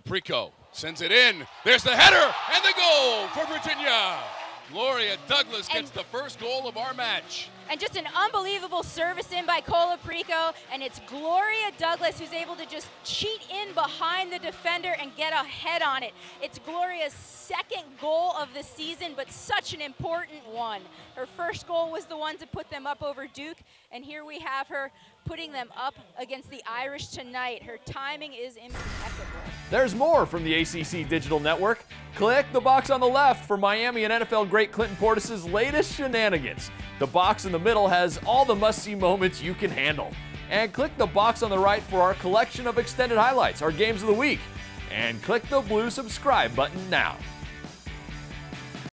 Colaprico sends it in. There's the header and the goal for Virginia. Gloria Douglas gets the first goal of our match. And just an unbelievable service in by Colaprico, and it's Gloria Douglas who's able to just cheat in behind the defender and get a head on it. It's Gloria's second goal of the season, but such an important one. Her first goal was the one to put them up over Duke, and here we have her putting them up against the Irish tonight. Her timing is impeccable. There's more from the ACC Digital Network. Click the box on the left for Miami and NFL great Clinton Portis's latest shenanigans. The box in the middle has all the must-see moments you can handle. And click the box on the right for our collection of extended highlights, our games of the week. And click the blue subscribe button now.